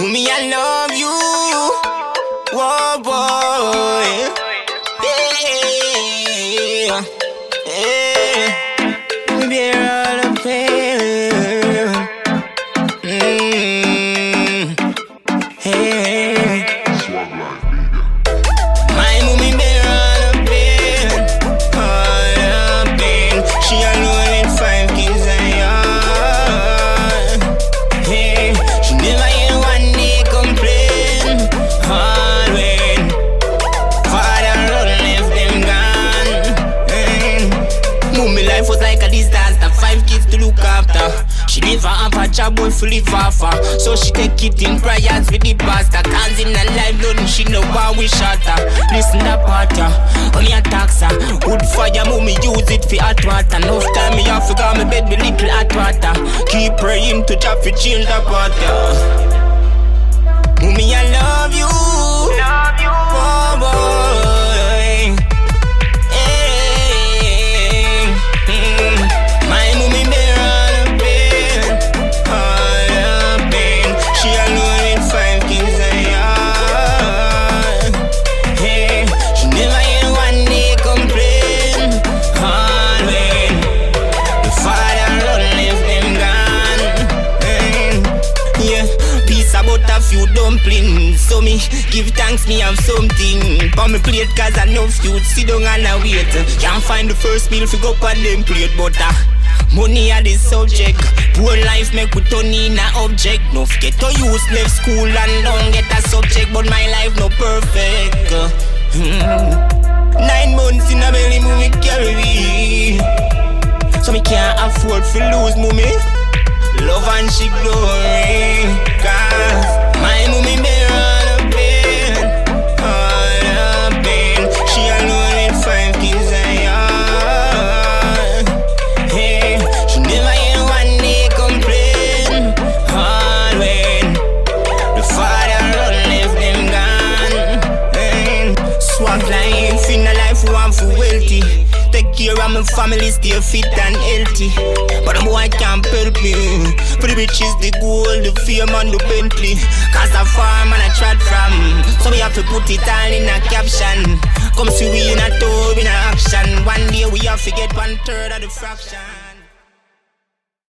With me, I love you. Whoa, boy. Yeah, yeah. We bear all the pain. Hey. My mommy bear all the pain, all the pain. She alone in 5 kids and all. Hey, she never hear one day complain. All when father run left them gone. Mommy life was like a disaster. 5 kids to look after. She live her up her job boy fully fafa. So she take it in prayers with the pastor. Cans in her life loading, she know why we shot her. Listen to Pata, only a taxa. Wood fire, mommy use it for hot water. No time me off, got me bed with little hot water. Keep praying to job for chill the water. Mommy, I love you. Love you. Oh, boy. Hey. My mommy few dumplings, so me give thanks, me have something. But me plate cause I know food, sit down and I wait. Can't find the first meal, fig up on them plate butter. Money are the subject. Poor life make we turn in a object. No forget to use left school and don't get a subject, but my life no perfect. 9 months in a belly, mommy carry me. So me can't afford to lose, mommy. Love and she glory. Cause my mommy bear all the pain, all the pain. She alone in 5 kids and all. Hey, she never hear one day complain. All when the father run left them gone. Swag life in a life who I'm for wealthy. Take care of my family, stay fit and healthy. But the boy can't help me. For the riches, the gold, the fame and the Bentley. Cause I farm and I trod from. So we have to put it all in a caption. Come see we in a tour, in a action. One day we have to get 1/3 of the fraction.